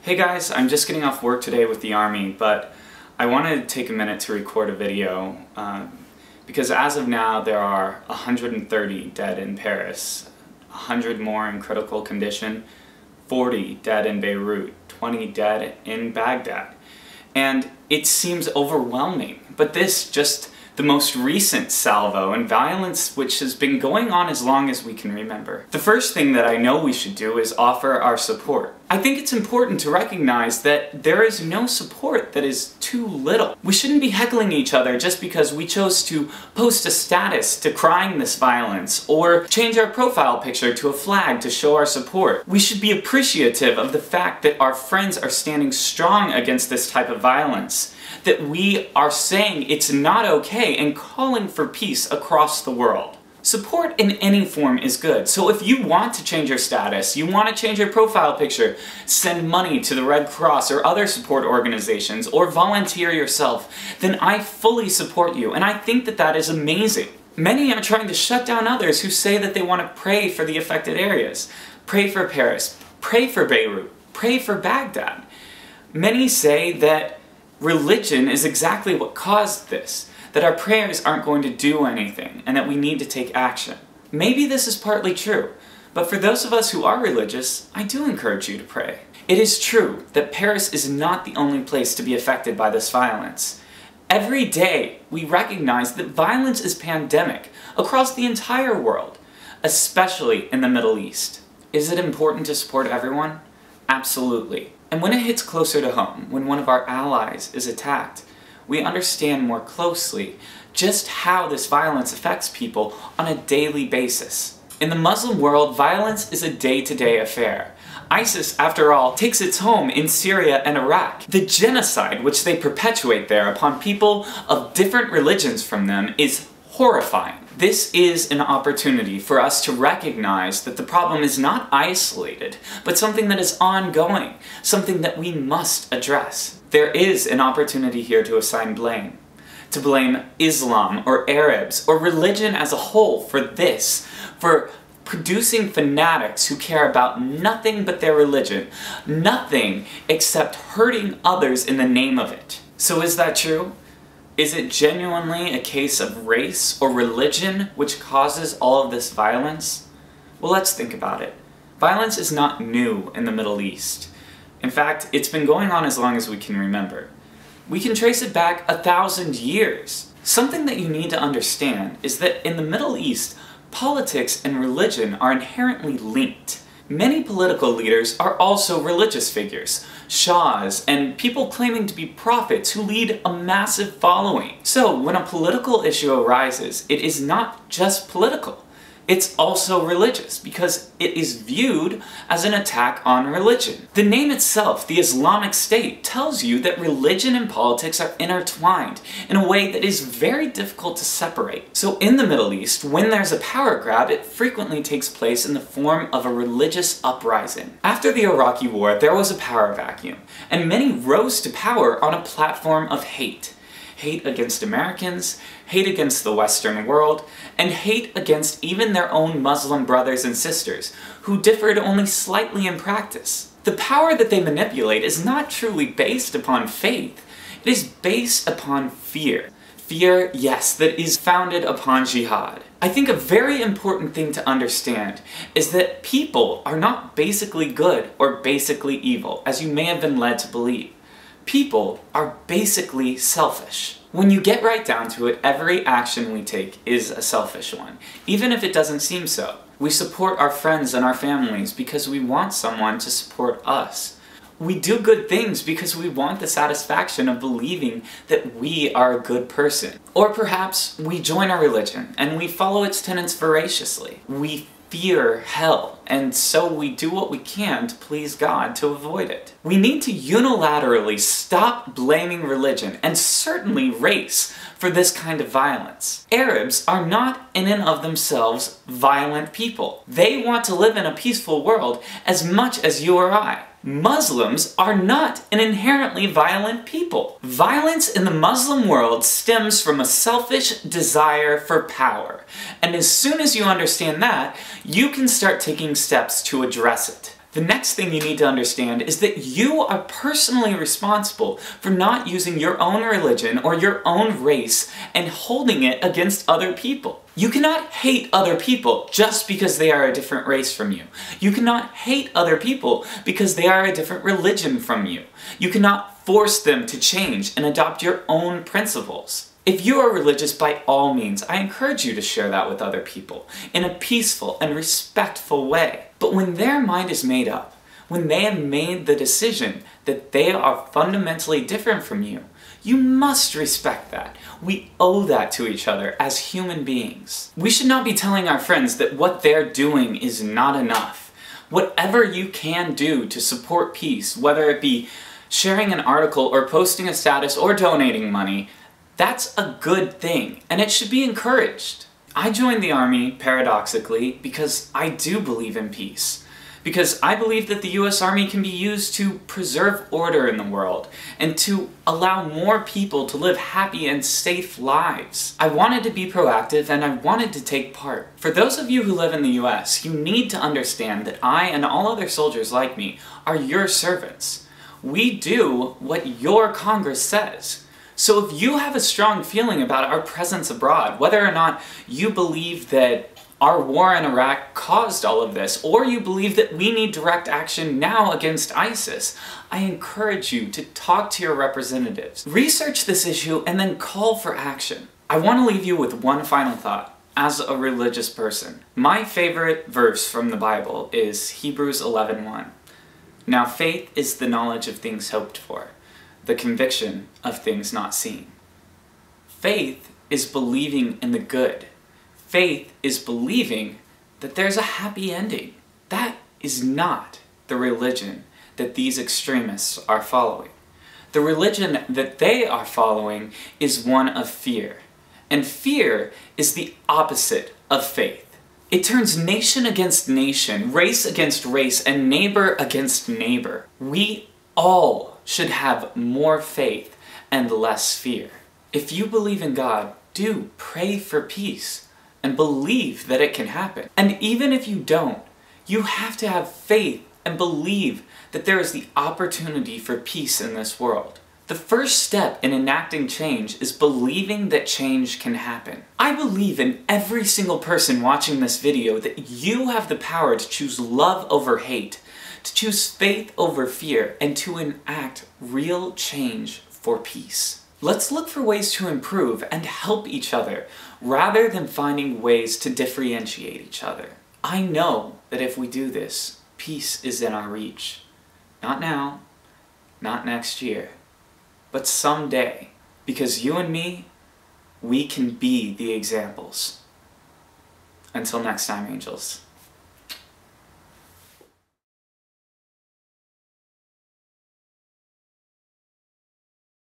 Hey guys, I'm just getting off work today with the Army, but I want to take a minute to record a video because as of now there are 130 dead in Paris, 100 more in critical condition, 40 dead in Beirut, 20 dead in Baghdad, and it seems overwhelming, but this just the most recent salvo and violence which has been going on as long as we can remember. The first thing that I know we should do is offer our support. I think it's important to recognize that there is no support that is too little. We shouldn't be heckling each other just because we chose to post a status decrying this violence or change our profile picture to a flag to show our support. We should be appreciative of the fact that our friends are standing strong against this type of violence, that we are saying it's not okay and calling for peace across the world. Support in any form is good, so if you want to change your status, you want to change your profile picture, send money to the Red Cross or other support organizations, or volunteer yourself, then I fully support you, and I think that that is amazing. Many are trying to shut down others who say that they want to pray for the affected areas. Pray for Paris, pray for Beirut, pray for Baghdad. Many say that religion is exactly what caused this, that our prayers aren't going to do anything, and that we need to take action. Maybe this is partly true, but for those of us who are religious, I do encourage you to pray. It is true that Paris is not the only place to be affected by this violence. Every day, we recognize that violence is pandemic across the entire world, especially in the Middle East. Is it important to support everyone? Absolutely. And when it hits closer to home, when one of our allies is attacked, we understand more closely just how this violence affects people on a daily basis. In the Muslim world, violence is a day-to-day affair. ISIS, after all, takes its home in Syria and Iraq. The genocide which they perpetuate there upon people of different religions from them is horrifying. This is an opportunity for us to recognize that the problem is not isolated, but something that is ongoing, something that we must address. There is an opportunity here to assign blame, to blame Islam or Arabs or religion as a whole for this, for producing fanatics who care about nothing but their religion, nothing except hurting others in the name of it. So is that true? Is it genuinely a case of race or religion which causes all of this violence? Well, let's think about it. Violence is not new in the Middle East. In fact, it's been going on as long as we can remember. We can trace it back 1,000 years. Something that you need to understand is that in the Middle East, politics and religion are inherently linked. Many political leaders are also religious figures, shahs, and people claiming to be prophets who lead a massive following. So when a political issue arises, it is not just political, it's also religious, because it is viewed as an attack on religion. The name itself, the Islamic State, tells you that religion and politics are intertwined in a way that is very difficult to separate. So in the Middle East, when there's a power grab, it frequently takes place in the form of a religious uprising. After the Iraqi War, there was a power vacuum, and many rose to power on a platform of hate. Hate against Americans, hate against the Western world, and hate against even their own Muslim brothers and sisters, who differed only slightly in practice. The power that they manipulate is not truly based upon faith, it is based upon fear. Fear, yes, that is founded upon jihad. I think a very important thing to understand is that people are not basically good or basically evil, as you may have been led to believe. People are basically selfish. When you get right down to it, every action we take is a selfish one, even if it doesn't seem so. We support our friends and our families because we want someone to support us. We do good things because we want the satisfaction of believing that we are a good person. Or perhaps we join our religion and we follow its tenets voraciously. We fear hell, and so we do what we can to please God to avoid it. We need to unilaterally stop blaming religion, and certainly race, for this kind of violence. Arabs are not in and of themselves violent people. They want to live in a peaceful world as much as you or I. Muslims are not an inherently violent people. Violence in the Muslim world stems from a selfish desire for power, and as soon as you understand that, you can start taking steps to address it. The next thing you need to understand is that you are personally responsible for not using your own religion or your own race and holding it against other people. You cannot hate other people just because they are a different race from you. You cannot hate other people because they are a different religion from you. You cannot force them to change and adopt your own principles. If you are religious, by all means, I encourage you to share that with other people in a peaceful and respectful way. But when their mind is made up, when they have made the decision that they are fundamentally different from you, you must respect that. We owe that to each other as human beings. We should not be telling our friends that what they're doing is not enough. Whatever you can do to support peace, whether it be sharing an article or posting a status or donating money, that's a good thing, and it should be encouraged. I joined the Army, paradoxically, because I do believe in peace. Because I believe that the US Army can be used to preserve order in the world and to allow more people to live happy and safe lives. I wanted to be proactive and I wanted to take part. For those of you who live in the US, you need to understand that I and all other soldiers like me are your servants. We do what your Congress says. So if you have a strong feeling about our presence abroad, whether or not you believe that our war in Iraq caused all of this, or you believe that we need direct action now against ISIS, I encourage you to talk to your representatives. Research this issue and then call for action. I want to leave you with one final thought. As a religious person, my favorite verse from the Bible is Hebrews 11:1. Now faith is the knowledge of things hoped for, the conviction of things not seen. Faith is believing in the good. Faith is believing that there's a happy ending. That is not the religion that these extremists are following. The religion that they are following is one of fear. And fear is the opposite of faith. It turns nation against nation, race against race, and neighbor against neighbor. We all should have more faith and less fear. If you believe in God, do pray for peace and believe that it can happen. And even if you don't, you have to have faith and believe that there is the opportunity for peace in this world. The first step in enacting change is believing that change can happen. I believe in every single person watching this video that you have the power to choose love over hate, to choose faith over fear, and to enact real change for peace. Let's look for ways to improve and help each other, rather than finding ways to differentiate each other. I know that if we do this, peace is in our reach. Not now, not next year, but someday, because you and me, we can be the examples. Until next time, angels.